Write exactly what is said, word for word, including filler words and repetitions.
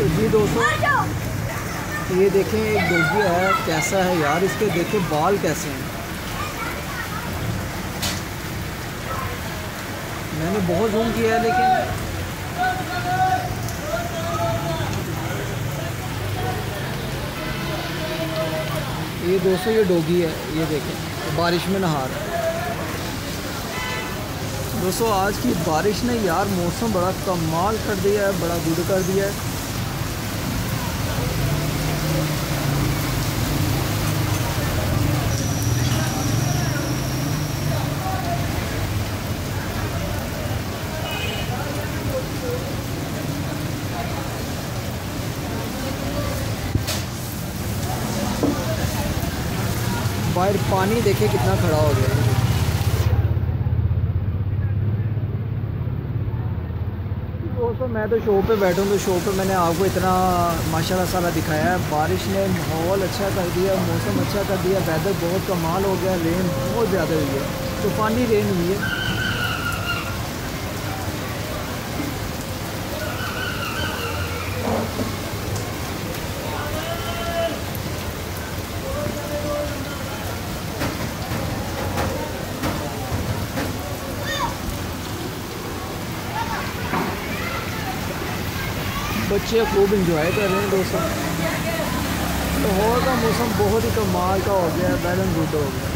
तो जी दोस्तों ये देखें एक डोगिया है, कैसा है यार, इसके देखें बाल कैसे हैं। मैंने बहुत ज़ूम किया है लेकिन ये दोस्तों ये डोगी है, ये देखें बारिश में नहा रहा है। दोस्तों आज की बारिश ने यार मौसम बड़ा कमाल कर दिया है, बड़ा गुड कर दिया है। बाहर पानी देखे कितना खड़ा हो गया है। दोस्तों मैं तो शो पे बैठूँ तो शो पे मैंने आपको इतना माशाल्लाह सारा दिखाया है। बारिश ने माहौल अच्छा कर दिया, मौसम अच्छा कर दिया, वेदर बहुत कमाल हो गया, रेन बहुत ज़्यादा हुई है, तूफ़ानी रेन हुई है। बच्चे खूब इंजॉय कर रहे हैं दोस्तों, लाहौर का मौसम बहुत ही कमाल का हो गया, वेल एंड गुड हो गया।